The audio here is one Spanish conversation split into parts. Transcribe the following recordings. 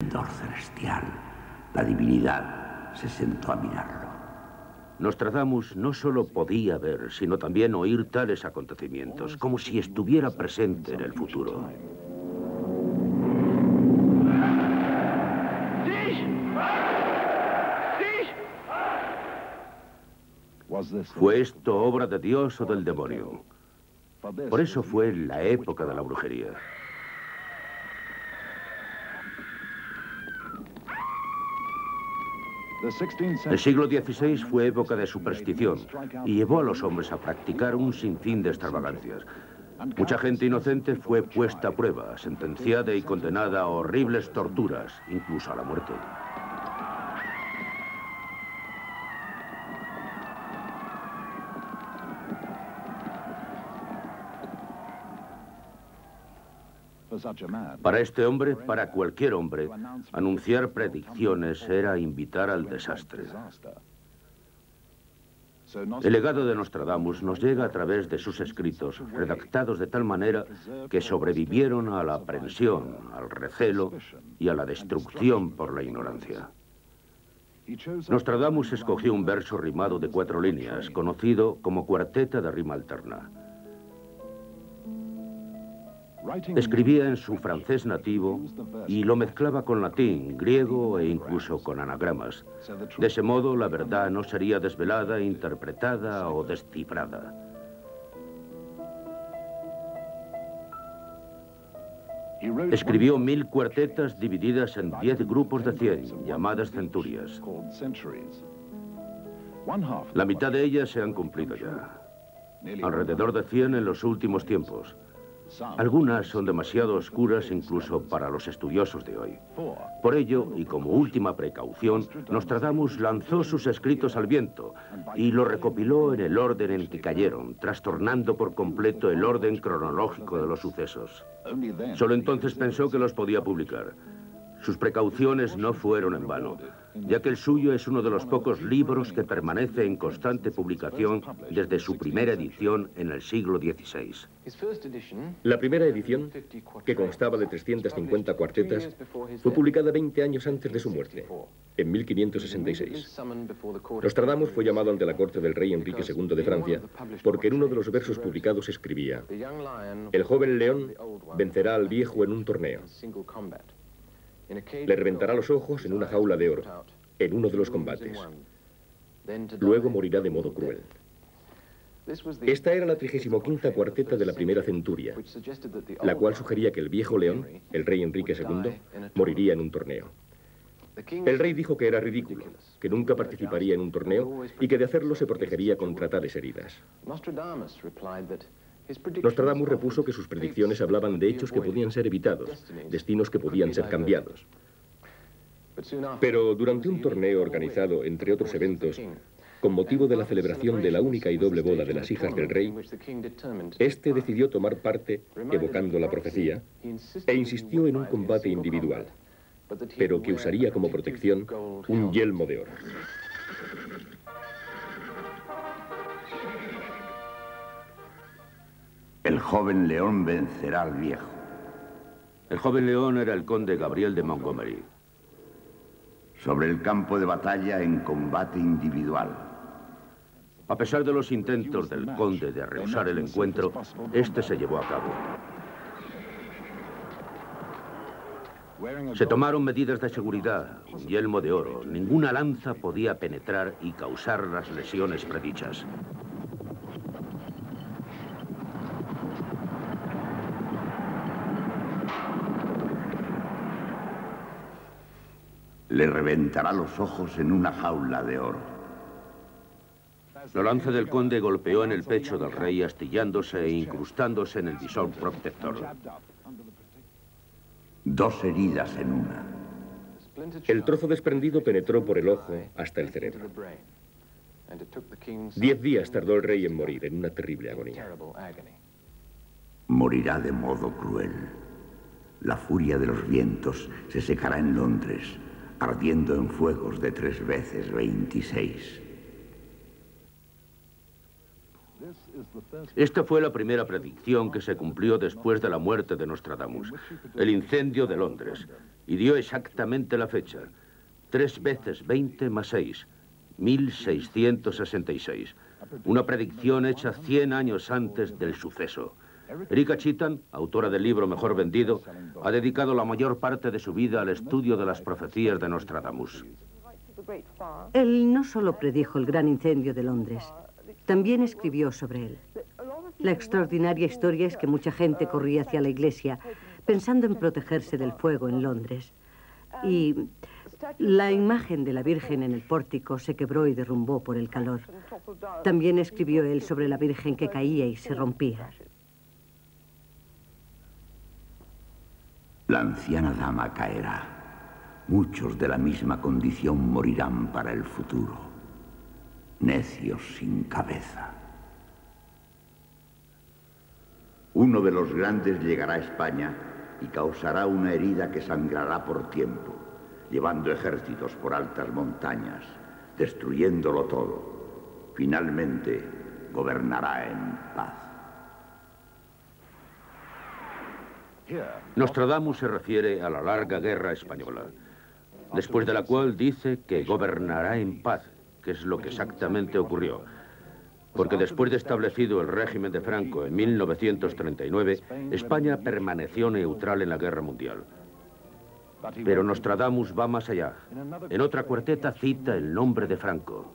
Celestial, la divinidad se sentó a mirarlo. Nostradamus no solo podía ver, sino también oír tales acontecimientos, como si estuviera presente en el futuro. ¿Fue esto obra de Dios o del demonio? Por eso fue la época de la brujería. El siglo XVI fue época de superstición y llevó a los hombres a practicar un sinfín de extravagancias. Mucha gente inocente fue puesta a prueba, sentenciada y condenada a horribles torturas, incluso a la muerte. Para este hombre, para cualquier hombre, anunciar predicciones era invitar al desastre. El legado de Nostradamus nos llega a través de sus escritos, redactados de tal manera que sobrevivieron a la aprensión, al recelo y a la destrucción por la ignorancia. Nostradamus escogió un verso rimado de 4 líneas, conocido como cuarteta de rima alterna. Escribía en su francés nativo y lo mezclaba con latín, griego e incluso con anagramas. De ese modo, la verdad no sería desvelada, interpretada o descifrada. Escribió 1000 cuartetas divididas en 10 grupos de 100, llamadas centurias. La mitad de ellas se han cumplido ya. Alrededor de 100 en los últimos tiempos. Algunas son demasiado oscuras incluso para los estudiosos de hoy. Por ello, y como última precaución, Nostradamus lanzó sus escritos al viento y los recopiló en el orden en que cayeron, trastornando por completo el orden cronológico de los sucesos. Solo entonces pensó que los podía publicar. Sus precauciones no fueron en vano, ya que el suyo es uno de los pocos libros que permanece en constante publicación desde su primera edición en el siglo XVI. La primera edición, que constaba de 350 cuartetas, fue publicada 20 años antes de su muerte, en 1566. Nostradamus fue llamado ante la corte del rey Enrique II de Francia porque en uno de los versos publicados escribía: «El joven león vencerá al viejo en un torneo. Le reventará los ojos en una jaula de oro, en uno de los combates. Luego morirá de modo cruel». Esta era la 35ª cuarteta de la primera centuria, la cual sugería que el viejo león, el rey Enrique II, moriría en un torneo. El rey dijo que era ridículo, que nunca participaría en un torneo y que de hacerlo se protegería contra tales heridas. Nostradamus repuso que sus predicciones hablaban de hechos que podían ser evitados, destinos que podían ser cambiados. Pero durante un torneo organizado, entre otros eventos, con motivo de la celebración de la única y doble boda de las hijas del rey, este decidió tomar parte, evocando la profecía, e insistió en un combate individual, pero que usaría como protección un yelmo de oro. El joven león vencerá al viejo. El joven león era el conde Gabriel de Montgomery. Sobre el campo de batalla en combate individual. A pesar de los intentos del conde de rehusar el encuentro, este se llevó a cabo. Se tomaron medidas de seguridad, un yelmo de oro. Ninguna lanza podía penetrar y causar las lesiones predichas. Le reventará los ojos en una jaula de oro. La lanza del conde golpeó en el pecho del rey, astillándose e incrustándose en el visor protector. 2 heridas en una. El trozo desprendido penetró por el ojo hasta el cerebro. 10 días tardó el rey en morir, en una terrible agonía. Morirá de modo cruel. La furia de los vientos se secará en Londres, ardiendo en fuegos de 3 veces 26. Esta fue la primera predicción que se cumplió después de la muerte de Nostradamus, el incendio de Londres, y dio exactamente la fecha, 3 veces 20 más 6, 1666, una predicción hecha 100 años antes del suceso. Erika Chitan, autora del libro mejor vendido, ha dedicado la mayor parte de su vida al estudio de las profecías de Nostradamus. Él no solo predijo el gran incendio de Londres, también escribió sobre él. La extraordinaria historia es que mucha gente corría hacia la iglesia pensando en protegerse del fuego en Londres. Y la imagen de la Virgen en el pórtico se quebró y derrumbó por el calor. También escribió él sobre la Virgen que caía y se rompía. La anciana dama caerá. Muchos de la misma condición morirán para el futuro. Necios sin cabeza. Uno de los grandes llegará a España y causará una herida que sangrará por tiempo, llevando ejércitos por altas montañas, destruyéndolo todo. Finalmente, gobernará en paz. Nostradamus se refiere a la larga guerra española, después de la cual dice que gobernará en paz, que es lo que exactamente ocurrió, porque después de establecido el régimen de Franco en 1939, España permaneció neutral en la guerra mundial. Pero Nostradamus va más allá. En otra cuarteta cita el nombre de Franco.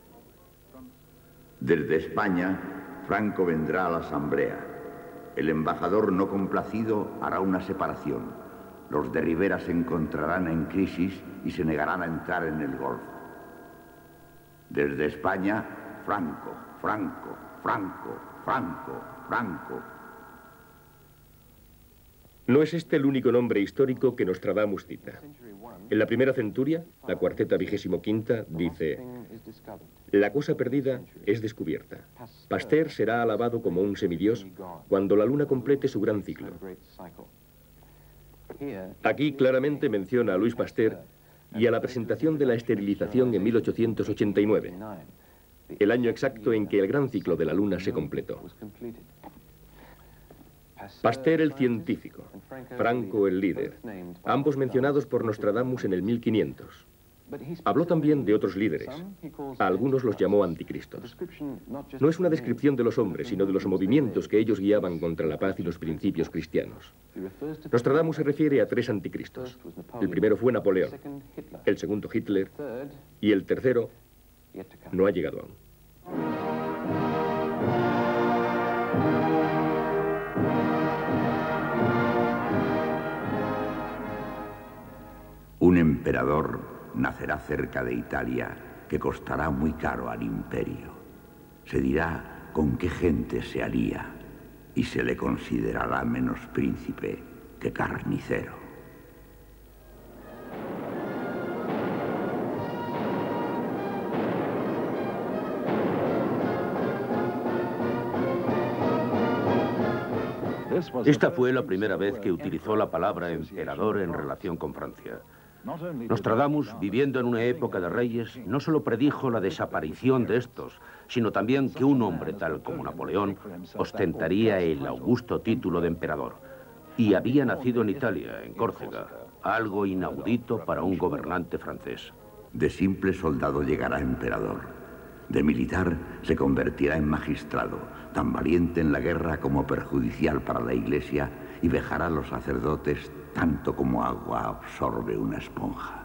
Desde España, Franco vendrá a la Asamblea. El embajador no complacido hará una separación. Los de Rivera se encontrarán en crisis y se negarán a entrar en el Golfo. Desde España, Franco, Franco, Franco, Franco, Franco. No es este el único nombre histórico que Nostradamus cita. En la primera centuria, la cuarteta 25ª dice: la cosa perdida es descubierta. Pasteur será alabado como un semidios cuando la luna complete su gran ciclo. Aquí claramente menciona a Louis Pasteur y a la presentación de la esterilización en 1889, el año exacto en que el gran ciclo de la luna se completó. Pasteur el científico, Franco el líder, ambos mencionados por Nostradamus en el 1500. Habló también de otros líderes, a algunos los llamó anticristos. No es una descripción de los hombres, sino de los movimientos que ellos guiaban contra la paz y los principios cristianos. Nostradamus se refiere a 3 anticristos. El primero fue Napoleón, el segundo Hitler y el tercero no ha llegado aún. Un emperador nacerá cerca de Italia que costará muy caro al imperio. Se dirá con qué gente se alía y se le considerará menos príncipe que carnicero. Esta fue la primera vez que utilizó la palabra emperador en relación con Francia. Nostradamus, viviendo en una época de reyes, no solo predijo la desaparición de estos, sino también que un hombre tal como Napoleón ostentaría el augusto título de emperador. Y había nacido en Italia, en Córcega, algo inaudito para un gobernante francés. De simple soldado llegará emperador. De militar se convertirá en magistrado, tan valiente en la guerra como perjudicial para la iglesia, y vejará a los sacerdotes tanto como agua absorbe una esponja.